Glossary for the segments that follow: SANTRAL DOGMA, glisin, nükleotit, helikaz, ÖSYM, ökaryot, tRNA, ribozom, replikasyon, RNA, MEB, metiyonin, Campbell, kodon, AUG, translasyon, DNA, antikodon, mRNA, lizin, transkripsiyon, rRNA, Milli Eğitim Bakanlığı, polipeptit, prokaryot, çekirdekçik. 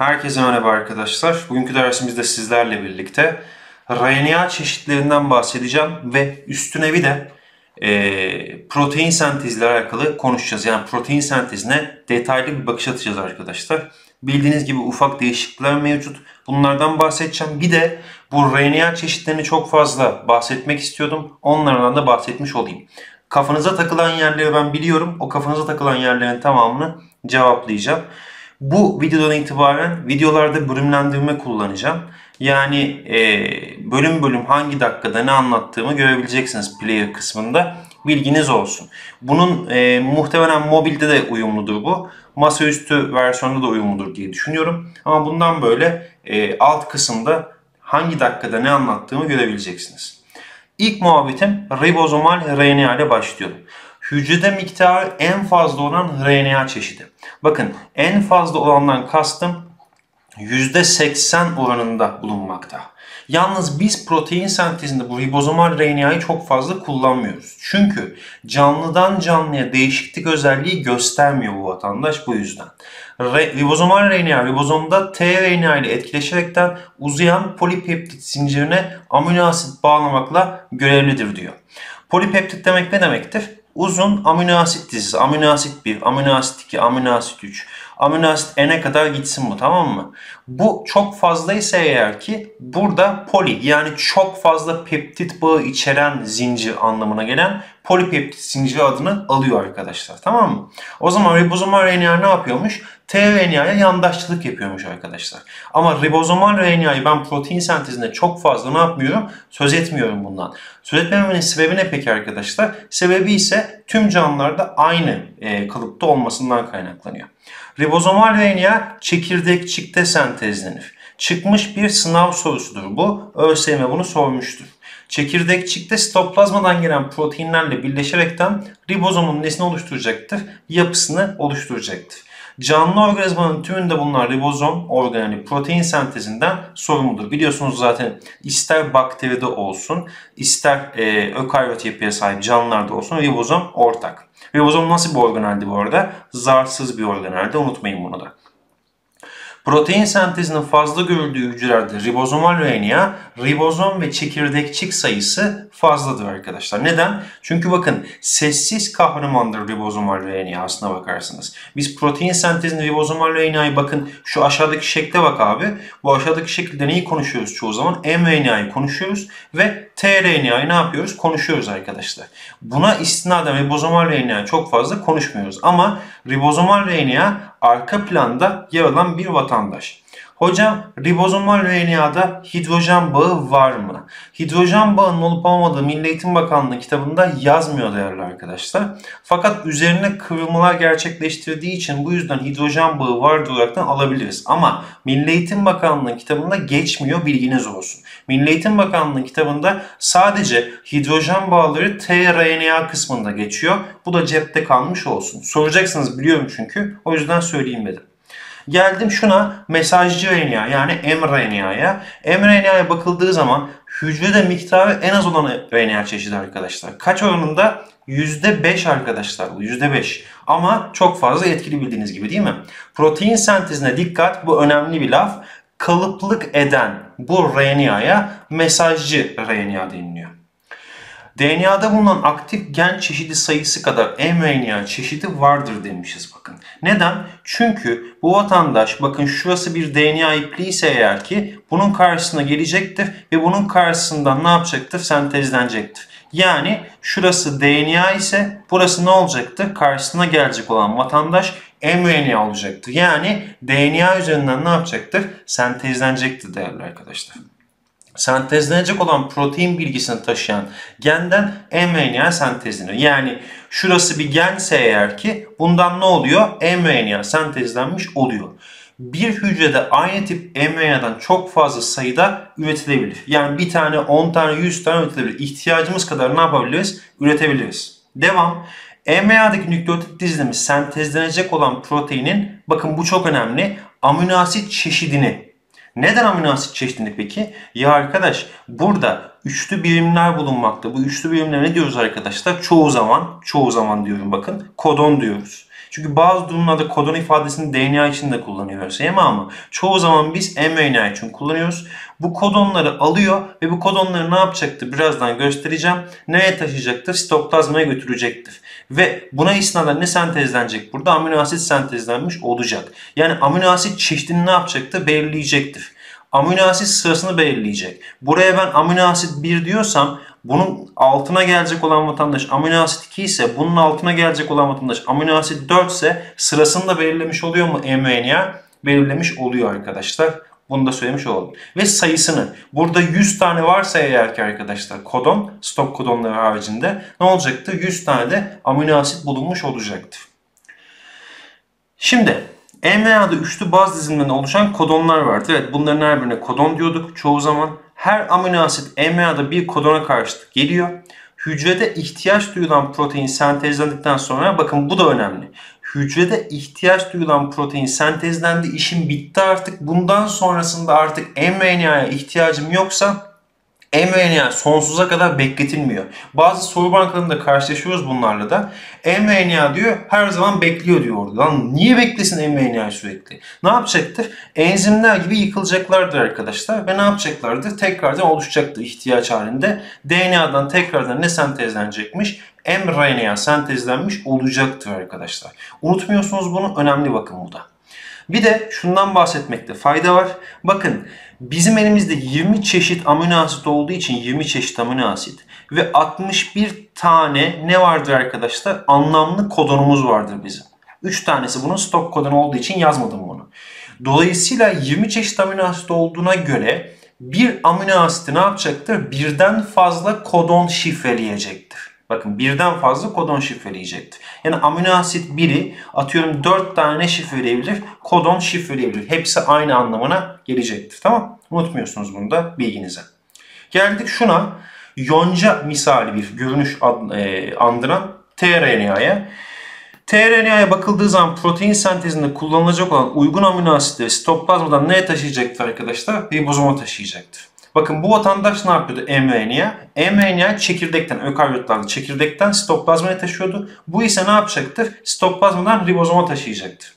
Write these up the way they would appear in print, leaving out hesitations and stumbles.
Herkese merhaba arkadaşlar. Bugünkü dersimizde sizlerle birlikte RNA çeşitlerinden bahsedeceğim ve üstüne bir de protein sentezle alakalı konuşacağız. Yani protein sentezine detaylı bir bakış atacağız arkadaşlar. Bildiğiniz gibi ufak değişiklikler mevcut. Bunlardan bahsedeceğim. Bir de bu RNA çeşitlerini çok fazla bahsetmek istiyordum. Onlardan da bahsetmiş olayım. Kafanıza takılan yerleri ben biliyorum. O kafanıza takılan yerlerin tamamını cevaplayacağım. Bu videodan itibaren videolarda bölümlendirme kullanacağım. Yani bölüm bölüm hangi dakikada ne anlattığımı görebileceksiniz player kısmında. Bilginiz olsun. Bunun muhtemelen mobilde de uyumludur bu. Masaüstü versiyonda da uyumludur diye düşünüyorum. Ama bundan böyle alt kısımda hangi dakikada ne anlattığımı görebileceksiniz. İlk muhabbetim ribozomal RNA ile başlıyor. Hücrede miktarı en fazla olan RNA çeşidi. Bakın en fazla olandan kastım %80 oranında bulunmakta. Yalnız biz protein sentezinde bu ribozomal RNA'yı çok fazla kullanmıyoruz. Çünkü canlıdan canlıya değişiklik özelliği göstermiyor bu vatandaş bu yüzden. Ribozomal RNA ribozomda tRNA ile etkileşerekten uzayan polipeptit zincirine amino asit bağlamakla görevlidir diyor. Polipeptit demek ne demektir? Uzun amino asit dizisi. Amino asit 1, amino asit 2, amino asit 3. Amino asit n'e kadar gitsin bu, tamam mı? Bu çok fazla ise eğer ki burada poli, yani çok fazla peptit bağı içeren zincir anlamına gelen polipeptit zinciri adını alıyor arkadaşlar, tamam mı? O zaman ribozomal RNA ne yapıyormuş? tRNA'ya yandaşçılık yapıyormuş arkadaşlar. Ama ribozomal RNA'yı ben protein sentezinde çok fazla ne yapmıyorum? Söz etmiyorum bundan. Söz etmemenin sebebi ne peki arkadaşlar? Sebebi ise tüm canlılarda aynı kalıpta olmasından kaynaklanıyor. Ribozomal RNA çekirdekçikte sentezlenir. Çıkmış bir sınav sorusudur bu. ÖSYM bunu sormuştur. Çekirdekçikte sitoplazmadan gelen proteinlerle birleşerekten ribozomun nesini oluşturacaktır? Yapısını oluşturacaktır. Canlı organizmanın tümünde bunlar ribozom organeli protein sentezinden sorumludur. Biliyorsunuz zaten ister bakteride olsun, ister ökaryot yapıya sahip canlılarda olsun ribozom ortak. Ribozom nasıl bir organeldi bu arada? Zarsız bir organeldi. Unutmayın bunu da. Protein sentezinin fazla görüldüğü hücrelerde ribozomal RNA, ribozom ve çekirdekçik sayısı fazladır arkadaşlar. Neden? Çünkü bakın sessiz kahramandır ribozomal RNA aslına bakarsınız. Biz protein sentezinin ribozomal RNA'yı bakın şu aşağıdaki şekle bak abi. Bu aşağıdaki şekilde neyi konuşuyoruz çoğu zaman? mRNA'yı konuşuyoruz ve tRNA'yı ne yapıyoruz? Konuşuyoruz arkadaşlar. Buna istinaden ribozomal RNA'yı çok fazla konuşmuyoruz. Ama ribozomal RNA arka planda yer alan bir vatandaş. Hocam ribozomal RNA'da hidrojen bağı var mı? Hidrojen bağının olup olmadığı Milli Eğitim Bakanlığı kitabında yazmıyor değerli arkadaşlar. Fakat üzerine kıvrımlar gerçekleştirdiği için bu yüzden hidrojen bağı vardır olaraktan alabiliriz. Ama Milli Eğitim Bakanlığı kitabında geçmiyor, bilginiz olsun. Milli Eğitim Bakanlığı kitabında sadece hidrojen bağları tRNA kısmında geçiyor. Bu da cepte kalmış olsun. Soracaksınız biliyorum çünkü. O yüzden söyleyeyim dedim. Geldim şuna, mesajcı RNA yani mRNA'ya. mRNA'ya bakıldığı zaman hücrede miktarı en az olan RNA çeşidi arkadaşlar. Kaç oranında? %5 arkadaşlar bu. %5. Ama çok fazla etkili bildiğiniz gibi değil mi? Protein sentezine dikkat, bu önemli bir laf. Kalıplık eden bu RNA'ya mesajcı RNA deniliyor. DNA'da bulunan aktif gen çeşidi sayısı kadar mRNA çeşidi vardır demişiz bakın. Neden? Çünkü bu vatandaş bakın şurası bir DNA ipliği ise eğer ki bunun karşısına gelecektir ve bunun karşısından ne yapacaktır? Sentezlenecektir. Yani şurası DNA ise burası ne olacaktır? Karşısına gelecek olan vatandaş mRNA olacaktır. Yani DNA üzerinden ne yapacaktır? Sentezlenecektir değerli arkadaşlar. Sentezlenecek olan protein bilgisini taşıyan genden mRNA sentezleniyor. Yani şurası bir gense eğer ki bundan ne oluyor? mRNA sentezlenmiş oluyor. Bir hücrede aynı tip mRNA'dan çok fazla sayıda üretilebilir. Yani bir tane, 10 tane, 100 tane üretilebilir. İhtiyacımız kadar ne yapabiliriz? Üretebiliriz. Devam. mRNA'daki nükleotit dizilimi sentezlenecek olan proteinin, bakın bu çok önemli, amino asit çeşidini. Neden amino asit çeşidini peki? Ya arkadaş burada üçlü birimler bulunmakta. Bu üçlü birimler ne diyoruz arkadaşlar? Çoğu zaman diyorum bakın. Kodon diyoruz. Çünkü bazı durumlarda kodon ifadesini DNA için de kullanıyor ÖSYM ama çoğu zaman biz mRNA için kullanıyoruz. Bu kodonları alıyor ve bu kodonları ne yapacaktır? Birazdan göstereceğim. Nereye taşıyacaktır? Sitoplazmaya götürecektir. Ve buna istinaden ne sentezlenecek? Burada amino asit sentezlenmiş olacak. Yani amino asit çeşidini ne yapacaktır? Belirleyecektir. Amino asit sırasını belirleyecek. Buraya ben amino asit 1 diyorsam bunun altına gelecek olan vatandaş amino asit 2 ise bunun altına gelecek olan vatandaş amino asit 4 ise sırasını da belirlemiş oluyor mu mRNA? Belirlemiş oluyor arkadaşlar. Bunu da söylemiş olalım. Ve sayısını burada 100 tane varsa eğer ki arkadaşlar kodon, stop kodonları haricinde ne olacaktı? 100 tane de amino asit bulunmuş olacaktır. Şimdi mRNA'da üçlü baz diziminden oluşan kodonlar vardır. Evet, bunların her birine kodon diyorduk çoğu zaman. Her amino asit mRNA'da bir kodona karşılık geliyor. Hücrede ihtiyaç duyulan protein sentezlendikten sonra, bakın bu da önemli. Hücrede ihtiyaç duyulan protein sentezlendi, işim bitti artık. Bundan sonrasında artık mRNA'ya ihtiyacım yoksa mRNA sonsuza kadar bekletilmiyor. Bazı soru bankalarında karşılaşıyoruz bunlarla da. mRNA diyor her zaman bekliyor diyor orada. Lan niye beklesin mRNA sürekli? Ne yapacaktır? Enzimler gibi yıkılacaklardır arkadaşlar. Ve ne yapacaklardır? Tekrardan oluşacaktır ihtiyaç halinde. DNA'dan tekrardan ne sentezlenecekmiş? mRNA sentezlenmiş olacaktır arkadaşlar. Unutmuyorsunuz bunu. Önemli bakın bu da. Bir de şundan bahsetmekte fayda var. Bakın bizim elimizde 20 çeşit amino asit olduğu için 20 çeşit amino asit ve 61 tane ne vardır arkadaşlar? Anlamlı kodonumuz vardır bizim. 3 tanesi bunun stop kodonu olduğu için yazmadım bunu. Dolayısıyla 20 çeşit amino asit olduğuna göre bir amino asiti ne yapacaktır? Birden fazla kodon şifreleyecektir. Bakın birden fazla kodon şifreleyecektir. Yani amino asit 1'i atıyorum 4 tane şifreleyebilir, kodon şifreleyebilir. Hepsi aynı anlamına gelecektir. Tamam? Unutmuyorsunuz bunu da bilginize. Geldik şuna, yonca misali bir görünüş andıran tRNA'ya. tRNA'ya bakıldığı zaman protein sentezinde kullanılacak olan uygun amino asitleri sitoplazmadan neye taşıyacaktır arkadaşlar? Ribozoma taşıyacaktır. Bakın bu vatandaş ne yapıyordu mRNA? mRNA çekirdekten, ökaryotlarda çekirdekten sitoplazmaya taşıyordu. Bu ise ne yapacaktır? Sitoplazmadan ribozoma taşıyacaktır.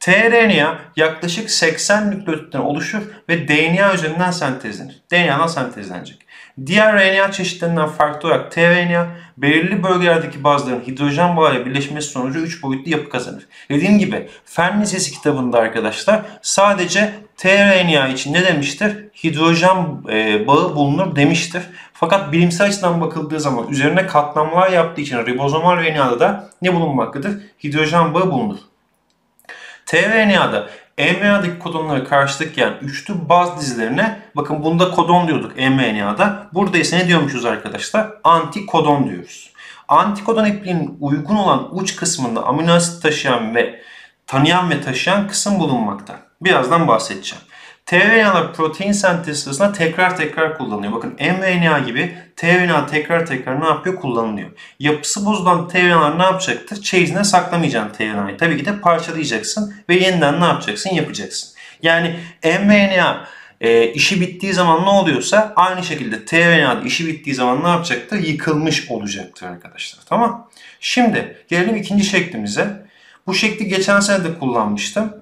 tRNA yaklaşık 80 nükleotitten oluşur ve DNA üzerinden sentezlenir. DNA'dan sentezlenecek. Diğer RNA çeşitlerinden farklı olarak tRNA belirli bölgelerdeki bazıların hidrojen bağıyla birleşmesi sonucu 3 boyutlu yapı kazanır. Dediğim gibi Fen Lisesi kitabında arkadaşlar sadece tRNA için ne demiştir? Hidrojen bağı bulunur demiştir. Fakat bilimsel açıdan bakıldığı zaman üzerine katlamlar yaptığı için ribozomal RNA'da da ne bulunmaktadır? Hidrojen bağı bulunur. tRNA'da mRNA'daki kodonlara karşılık gelen üçlü baz dizilerine, bakın bunda kodon diyorduk mRNA'da. Burada ise ne diyormuşuz arkadaşlar? Antikodon diyoruz. Antikodon ipliğinin uygun olan uç kısmında amino asit taşıyan ve taşıyan kısım bulunmakta. Birazdan bahsedeceğim. tRNA'lar protein sentezi sırasında tekrar kullanılıyor. Bakın mRNA gibi tRNA tekrar ne yapıyor? Kullanılıyor. Yapısı bozulan tRNA'lar ne yapacaktır? Çeyizine saklamayacaksın tRNA'yı. Tabii ki de parçalayacaksın ve yeniden ne yapacaksın? Yapacaksın. Yani mRNA işi bittiği zaman ne oluyorsa aynı şekilde tRNA'da işi bittiği zaman ne yapacaktır? Yıkılmış olacaktır arkadaşlar. Tamam. Şimdi gelelim ikinci şeklimize. Bu şekli geçen sene de kullanmıştım.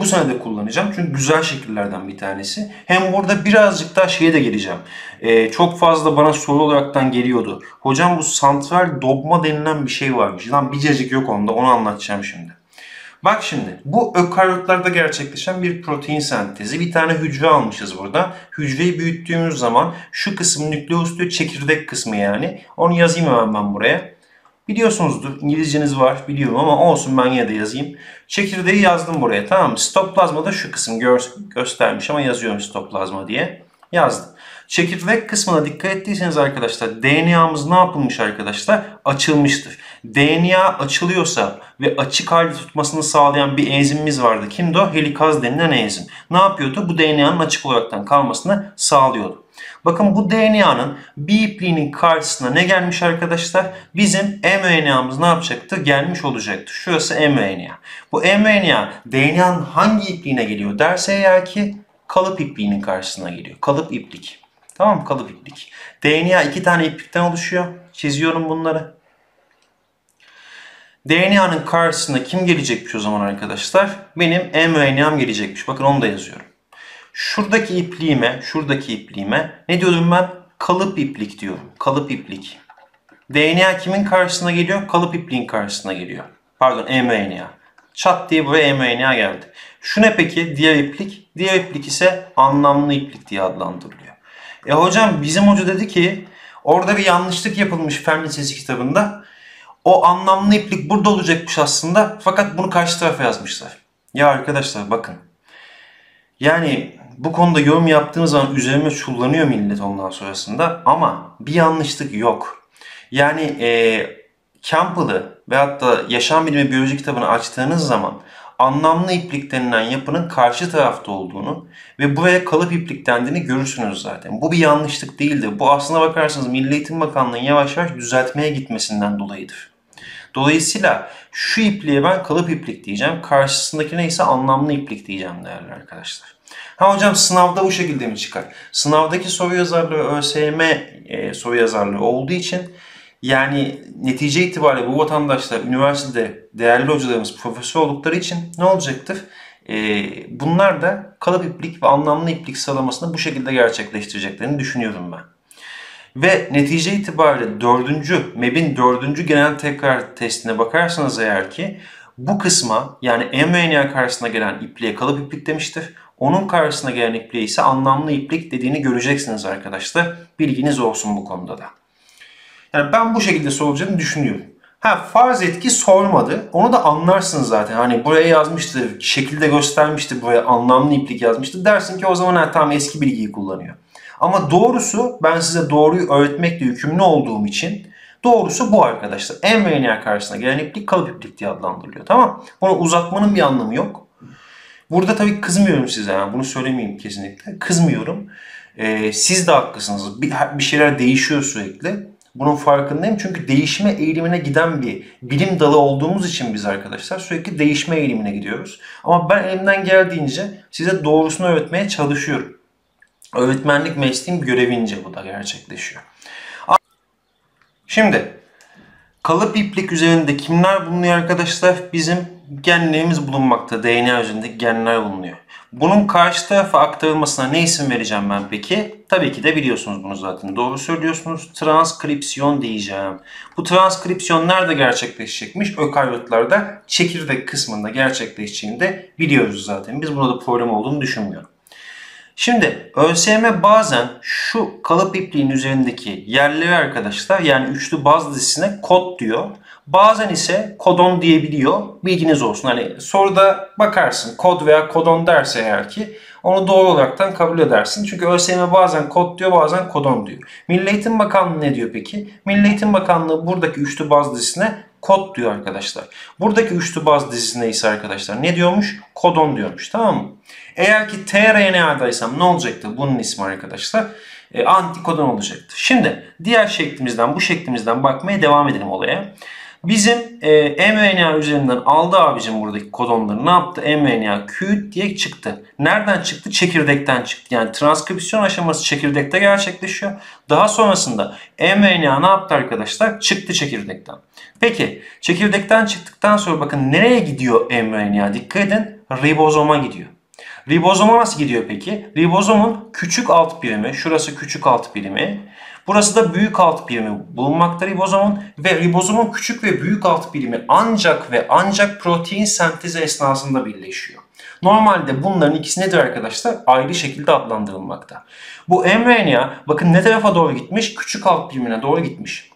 Bu sene de kullanacağım. Çünkü güzel şekillerden bir tanesi. Hem burada birazcık daha şeye de geleceğim. Çok fazla bana soru olaraktan geliyordu. Hocam bu santral dogma denilen bir şey varmış. Lan bir cacık yok onda. Onu anlatacağım şimdi. Bak şimdi. Bu ökaryotlarda gerçekleşen bir protein sentezi. Bir tane hücre almışız burada. Hücreyi büyüttüğümüz zaman şu kısım nükleus diyor. Çekirdek kısmı yani. Onu yazayım hemen ben buraya. Biliyorsunuzdur, İngilizceniz var biliyorum ama olsun ben yine de yazayım. Çekirdeği yazdım buraya, tamam mı? Sitoplazmada şu kısım göstermiş ama yazıyorum sitoplazma diye. Yazdım. Çekirdek kısmına dikkat ettiyseniz arkadaşlar DNA'mız ne yapılmış arkadaşlar? Açılmıştır. DNA açılıyorsa ve açık halde tutmasını sağlayan bir enzimimiz vardı. Kimdi o? Helikaz denilen enzim. Ne yapıyordu? Bu DNA'nın açık olaraktan kalmasını sağlıyordu. Bakın bu DNA'nın bir ipliğinin karşısına ne gelmiş arkadaşlar? Bizim mRNA'mız ne yapacaktı? Gelmiş olacaktı. Şurası mRNA. Bu mRNA DNA'nın hangi ipliğine geliyor derse eğer ki kalıp ipliğinin karşısına geliyor. Kalıp iplik. Tamam mı? Kalıp iplik. DNA iki tane iplikten oluşuyor. Çiziyorum bunları. DNA'nın karşısına kim gelecekmiş o zaman arkadaşlar? Benim mRNA'm gelecekmiş. Bakın onu da yazıyorum. Şuradaki ipliğime ne diyordum ben? Kalıp iplik diyorum. Kalıp iplik. DNA kimin karşısına geliyor? Kalıp ipliğin karşısına geliyor. Pardon, mRNA. Çat diye buraya mRNA geldi. Şu ne peki? Diğer iplik. Diğer iplik ise anlamlı iplik diye adlandırılıyor. E hocam, bizim hoca dedi ki orada bir yanlışlık yapılmış fen lisesi kitabında. O anlamlı iplik burada olacakmış aslında. Fakat bunu karşı tarafa yazmışlar. Ya arkadaşlar bakın. Yani bu konuda yorum yaptığımız zaman üzerime çullanıyor millet ondan sonrasında. Ama bir yanlışlık yok. Yani Campbell'ı veyahut da yaşam bilimi biyoloji kitabını açtığınız zaman anlamlı iplik denilen yapının karşı tarafta olduğunu ve buraya kalıp iplik dendiğini görürsünüz zaten. Bu bir yanlışlık değildir. Bu aslına bakarsanız Milli Eğitim Bakanlığı'nın yavaş yavaş düzeltmeye gitmesinden dolayıdır. Dolayısıyla şu ipliğe ben kalıp iplik diyeceğim. Karşısındaki neyse anlamlı iplik diyeceğim değerli arkadaşlar. Ha hocam, sınavda bu şekilde mi çıkar? Sınavdaki soru yazarlığı ÖSYM soru yazarlığı olduğu için yani netice itibariyle bu vatandaşlar üniversitede değerli hocalarımız profesör oldukları için ne olacaktır? Bunlar da kalıp iplik ve anlamlı iplik sıralamasını bu şekilde gerçekleştireceklerini düşünüyorum ben. Ve netice itibariyle 4. MEB'in 4. genel tekrar testine bakarsanız eğer ki bu kısma, yani mRNA karşısına gelen ipliğe kalıp iplik demiştir. Onun karşısına gelen ipliğe ise anlamlı iplik dediğini göreceksiniz arkadaşlar. Bilginiz olsun bu konuda da. Yani ben bu şekilde soracağını düşünüyorum. Ha, farz et ki sormadı. Onu da anlarsınız zaten. Hani buraya yazmıştı, şekilde göstermişti, buraya anlamlı iplik yazmıştı. Dersin ki o zaman ha, tam eski bilgiyi kullanıyor. Ama doğrusu, ben size doğruyu öğretmekle yükümlü olduğum için doğrusu bu arkadaşlar. mRNA karşısına gelen iplik kalıp iplik diye adlandırılıyor. Tamam. Bunu uzatmanın bir anlamı yok. Burada tabii kızmıyorum size. Yani bunu söylemeyeyim kesinlikle. Kızmıyorum. Siz de haklısınız. Bir şeyler değişiyor sürekli. Bunun farkındayım çünkü değişme eğilimine giden bir bilim dalı olduğumuz için biz arkadaşlar sürekli değişme eğilimine gidiyoruz. Ama ben elimden geldiğince size doğrusunu öğretmeye çalışıyorum. Öğretmenlik mesleğim görevince bu da gerçekleşiyor. Şimdi kalıp iplik üzerinde kimler bulunuyor arkadaşlar? Bizim genlerimiz bulunmakta. DNA üzerindeki genler bulunuyor. Bunun karşı tarafa aktarılmasına ne isim vereceğim ben peki? Tabii ki de biliyorsunuz bunu zaten. Doğru söylüyorsunuz. Transkripsiyon diyeceğim. Bu transkripsiyon nerede gerçekleşecekmiş? Ökaryotlarda çekirdek kısmında gerçekleşeceğini de biliyoruz zaten. Biz burada problem olduğunu düşünmüyorum. Şimdi ÖSYM bazen şu kalıp ipliğin üzerindeki yerleri arkadaşlar, yani üçlü baz dizisine kod diyor. Bazen ise kodon diyebiliyor. Bilginiz olsun. Hani soruda bakarsın kod veya kodon derse eğer ki onu doğru olaraktan kabul edersin. Çünkü ÖSYM bazen kod diyor, bazen kodon diyor. Milli Eğitim Bakanlığı ne diyor peki? Milli Eğitim Bakanlığı buradaki üçlü baz dizisine kod diyor arkadaşlar. Buradaki üçlü baz dizisine ise arkadaşlar ne diyormuş? Kodon diyormuş, tamam mı? Eğer ki tRNA'daysam ne olacaktı bunun ismi arkadaşlar? Antikodon olacaktı. Şimdi diğer şeklimizden, bu şeklimizden bakmaya devam edelim olaya. Bizim mRNA üzerinden aldı abicim buradaki kodonları, ne yaptı? mRNA küt diye çıktı. Nereden çıktı? Çekirdekten çıktı. Yani transkripsiyon aşaması çekirdekte gerçekleşiyor. Daha sonrasında mRNA ne yaptı arkadaşlar? Çıktı çekirdekten. Peki çekirdekten çıktıktan sonra bakın nereye gidiyor mRNA? Dikkat edin, ribozoma gidiyor. Ribozoma nasıl gidiyor peki? Ribozomun küçük alt birimi, şurası küçük alt birimi. Burası da büyük alt birimi bulunmakta ribozomun ve ribozomun küçük ve büyük alt birimi ancak ve ancak protein sentezi esnasında birleşiyor. Normalde bunların ikisi nedir arkadaşlar? Ayrı şekilde adlandırılmakta. Bu mRNA bakın ne tarafa doğru gitmiş? Küçük alt birimine doğru gitmiş.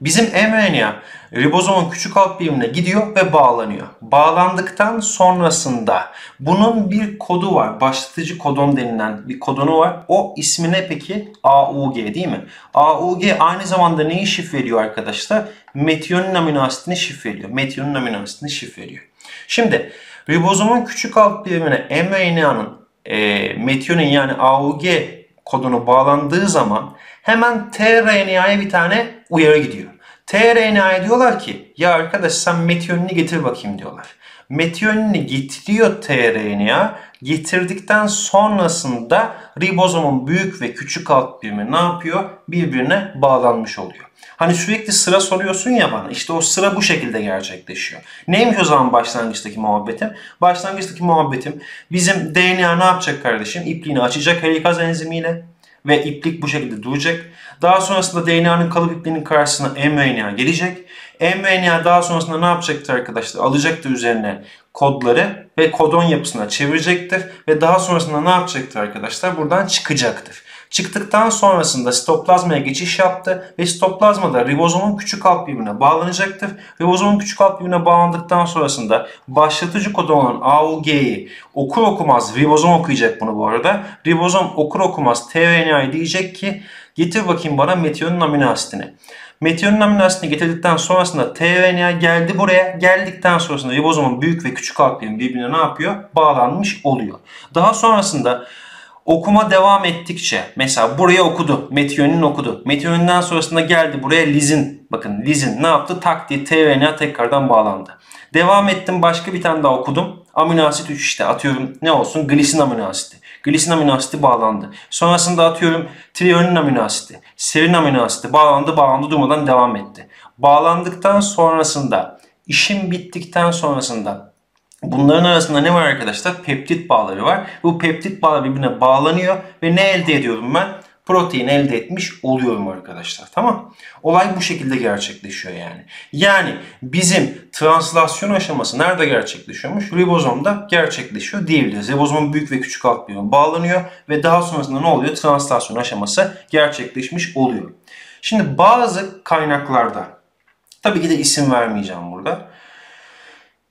Bizim mRNA ribozomun küçük alt birimine gidiyor ve bağlanıyor. Bağlandıktan sonrasında bunun bir kodu var. Başlatıcı kodon denilen bir kodonu var. O ismi ne peki? AUG değil mi? AUG aynı zamanda neyi şifreliyor arkadaşlar? Metiyonin amino asidini şifreliyor. Metiyonin amino asidini şifreliyor. Şimdi ribozomun küçük alt birimine mRNA'nın metiyonin yani AUG kodonu bağlandığı zaman hemen tRNA'ya bir tane uyarı gidiyor. tRNA'ya diyorlar ki ya arkadaş sen metiyonini getir bakayım diyorlar. metionini getiriyor tRNA. Getirdikten sonrasında ribozomun büyük ve küçük alt birimi ne yapıyor? Birbirine bağlanmış oluyor. Hani sürekli sıra soruyorsun ya bana. İşte o sıra bu şekilde gerçekleşiyor. Neymiş o zaman başlangıçtaki muhabbetim? Başlangıçtaki muhabbetim bizim DNA ne yapacak kardeşim? İpliğini açacak helikaz enzimiyle ve iplik bu şekilde duracak. Daha sonrasında DNA'nın kalıp ipliğinin karşısına mRNA gelecek. mRNA daha sonrasında ne yapacaktır arkadaşlar? Alacaktır üzerine kodları ve kodon yapısına çevirecektir. Ve daha sonrasında ne yapacaktır arkadaşlar? Buradan çıkacaktır. Çıktıktan sonrasında sitoplazmaya geçiş yaptı ve sitoplazmada ribozomun küçük alt birbirine bağlanacaktır. Ribozomun küçük alt birbirine bağlandıktan sonrasında başlatıcı kodon olan AUG'yi okur okumaz, ribozom okuyacak bunu bu arada. Ribozom okur okumaz tRNA'yı diyecek ki getir bakayım bana metionin amino asidini. Metionin amino asidini getirdikten sonrasında tRNA geldi buraya. Geldikten sonrasında ribozomun büyük ve küçük alt birimi birbirine ne yapıyor? Bağlanmış oluyor. Daha sonrasında okuma devam ettikçe, mesela buraya okudu, metionin okudu. Metionin'den sonrasında geldi buraya lizin. Bakın lizin ne yaptı? Tak diye tRNA tekrardan bağlandı. Devam ettim, başka bir tane daha okudum. Amino asit 3 işte, atıyorum ne olsun? Glisin amino asidi. Glisin amino asidi bağlandı. Sonrasında atıyorum trionin amino asidi, serin amino asidi bağlandı durmadan devam etti. Bağlandıktan sonrasında, işim bittikten sonrasında bunların arasında ne var arkadaşlar? Peptit bağları var. Bu peptit bağları birbirine bağlanıyor ve ne elde ediyorum ben? Protein elde etmiş oluyorum arkadaşlar. Tamam. Olay bu şekilde gerçekleşiyor yani. Yani bizim translasyon aşaması nerede gerçekleşiyormuş? Ribozomda gerçekleşiyor diyebiliriz. Ribozomun büyük ve küçük alt birimi bağlanıyor ve daha sonrasında ne oluyor? Translasyon aşaması gerçekleşmiş oluyor. Şimdi bazı kaynaklarda, tabii ki de isim vermeyeceğim burada,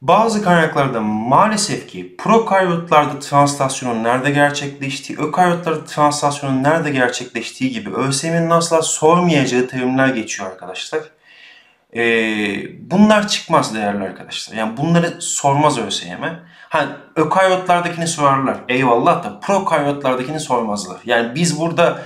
bazı kaynaklarda maalesef ki prokaryotlarda translasyonun nerede gerçekleştiği, ökaryotlarda translasyonun nerede gerçekleştiği gibi ÖSYM'nin asla sormayacağı terimler geçiyor arkadaşlar. Bunlar çıkmaz değerli arkadaşlar. Yani bunları sormaz ÖSYM'e. Hani ökaryotlardakini sorarlar. Eyvallah da prokaryotlardakini sormazlar. Yani biz burada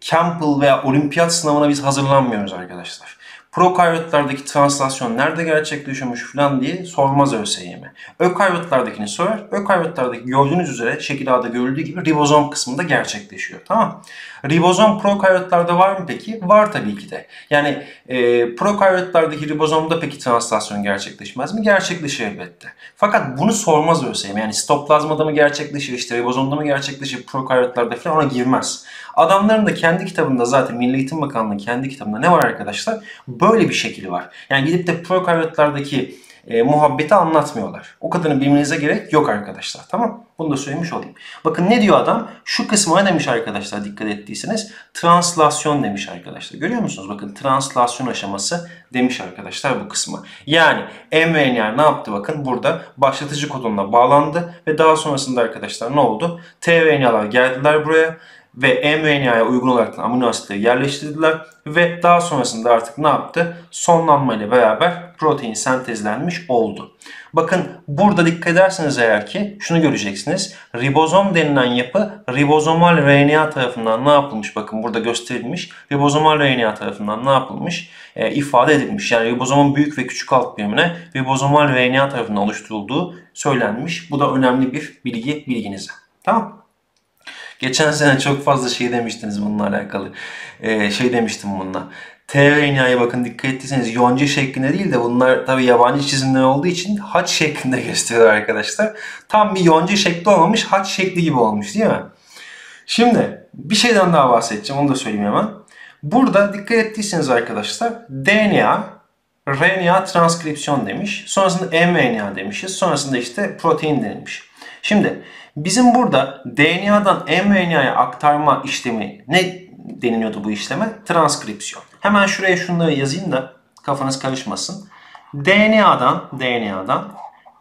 Campbell veya olimpiyat sınavına biz hazırlanmıyoruz arkadaşlar. Prokaryotlardaki translasyon nerede gerçekleşiyormuş falan diye sormaz ÖSYM. Ökaryotlardakini sorar. Ökaryotlardaki gördüğünüz üzere şekil A'da görüldüğü gibi ribozom kısmında gerçekleşiyor. Tamam. Ribozom prokaryotlarda var mı peki? Var tabii ki de. Yani prokaryotlardaki ribozomda peki translasyon gerçekleşmez mi? Gerçekleşir elbette. Fakat bunu sormaz ÖSYM. Yani sitoplazmada mı gerçekleşir, işte ribozomda mı gerçekleşir, prokaryotlarda falan, ona girmez. Adamların da kendi kitabında, zaten Milli Eğitim Bakanlığı'nın kendi kitabında ne var arkadaşlar? Böyle bir şekil var. Yani gidip de prokaryotlardaki muhabbeti anlatmıyorlar. O kadarını bilmenize gerek yok arkadaşlar. Tamam. Bunu da söylemiş olayım. Bakın ne diyor adam? Şu kısmına demiş arkadaşlar, dikkat ettiyseniz. Translasyon demiş arkadaşlar. Görüyor musunuz? Bakın translasyon aşaması demiş arkadaşlar bu kısmı. Yani mRNA ne yaptı? Bakın burada başlatıcı kodonla bağlandı ve daha sonrasında arkadaşlar ne oldu? tRNA'lar geldiler buraya ve mRNA'ya uygun olarak amino asitleri yerleştirdiler ve daha sonrasında artık ne yaptı? Sonlanmayla beraber protein sentezlenmiş oldu. Bakın burada dikkat ederseniz eğer ki şunu göreceksiniz. Ribozom denilen yapı ribozomal RNA tarafından ne yapılmış? Bakın burada gösterilmiş. Ribozomal RNA tarafından ne yapılmış? İfade edilmiş. Yani ribozomun büyük ve küçük alt birimine ribozomal RNA tarafından oluşturulduğu söylenmiş. Bu da önemli bir bilgi, bilginize. Tamam. Geçen sene çok fazla şey demiştiniz bununla alakalı. Şey demiştim bununla. tRNA'ya bakın dikkat ettiyseniz yonca şeklinde değil de bunlar tabi yabancı çizimler olduğu için haç şeklinde gösteriyor arkadaşlar. Tam bir yonca şekli olmamış, haç şekli gibi olmuş değil mi? Şimdi bir şeyden daha bahsedeceğim, onu da söyleyeyim hemen. Burada dikkat ettiyseniz arkadaşlar DNA, RNA transkripsiyon demiş. Sonrasında mRNA demişiz. Sonrasında işte protein denilmiş. Şimdi bizim burada DNA'dan mRNA'ya aktarma işlemi, ne deniliyordu bu işleme? Transkripsiyon. Hemen şuraya şunları yazayım da kafanız karışmasın. DNA'dan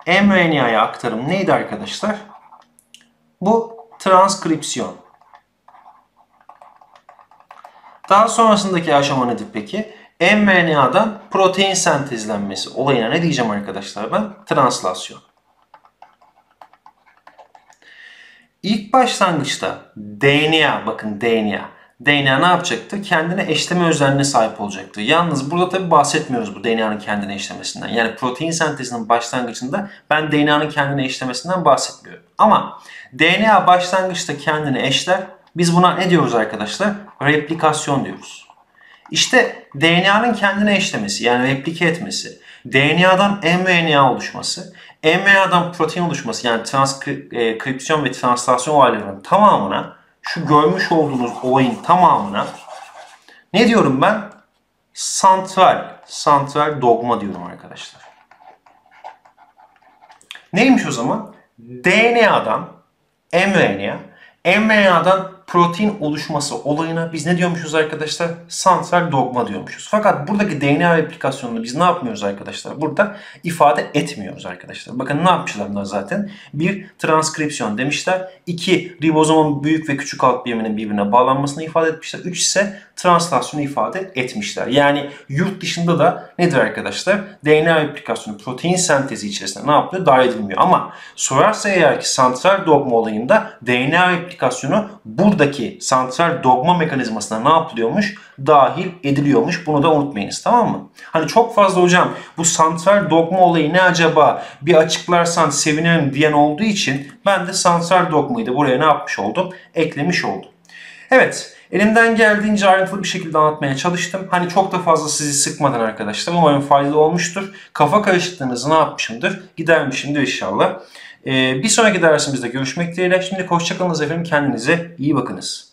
mRNA'ya aktarım neydi arkadaşlar? Bu transkripsiyon. Daha sonrasındaki aşama nedir peki? mRNA'dan protein sentezlenmesi olayına ne diyeceğim arkadaşlar ben? Translasyon. İlk başlangıçta DNA, bakın DNA DNA ne yapacaktı? Kendine eşleme özelliğine sahip olacaktı. Yalnız burada tabi bahsetmiyoruz bu DNA'nın kendine eşlemesinden. Yani protein sentezinin başlangıcında ben DNA'nın kendine eşlemesinden bahsetmiyorum. Ama DNA başlangıçta kendine eşler. Biz buna ne diyoruz arkadaşlar? Replikasyon diyoruz. İşte DNA'nın kendine eşlemesi, yani replike etmesi, DNA'dan mRNA oluşması, mRNA'dan protein oluşması, yani transkripsiyon ve translasyon olaylarının tamamına, şu görmüş olduğunuz olayın tamamına ne diyorum ben? Santral dogma diyorum arkadaşlar. Neymiş o zaman? DNA'dan mRNA, mRNA'dan protein oluşması olayına biz ne diyormuşuz arkadaşlar? Santral dogma diyormuşuz. Fakat buradaki DNA replikasyonunu biz ne yapmıyoruz arkadaşlar? Burada ifade etmiyoruz arkadaşlar. Bakın ne yapmışlar bunlar zaten? Bir, transkripsiyon demişler. İki, ribozomun büyük ve küçük alt biriminin birbirine bağlanmasını ifade etmişler. Üç ise translasyonu ifade etmişler. Yani yurt dışında da nedir arkadaşlar? DNA replikasyonu protein sentezi içerisinde ne yapıyor? Dahil edilmiyor. Ama sorarsa eğer ki santral dogma olayında DNA replikasyonu buradaki santral dogma mekanizmasına ne yapılıyormuş? Dahil ediliyormuş. Bunu da unutmayınız, tamam mı? Hani çok fazla hocam bu santral dogma olayı ne acaba, bir açıklarsan sevinirim diyen olduğu için ben de santral dogmayı da buraya ne yapmış oldum? Eklemiş oldum. Evet. Elimden geldiğince ayrıntılı bir şekilde anlatmaya çalıştım. Hani çok da fazla sizi sıkmadan arkadaşlar. Umarım faydalı olmuştur. Kafa karışıklığınızı ne yapmışımdır? Gidermişimdir inşallah. Bir sonraki dersimizde görüşmek dileğiyle. Şimdi hoşça kalınız efendim. Kendinize iyi bakınız.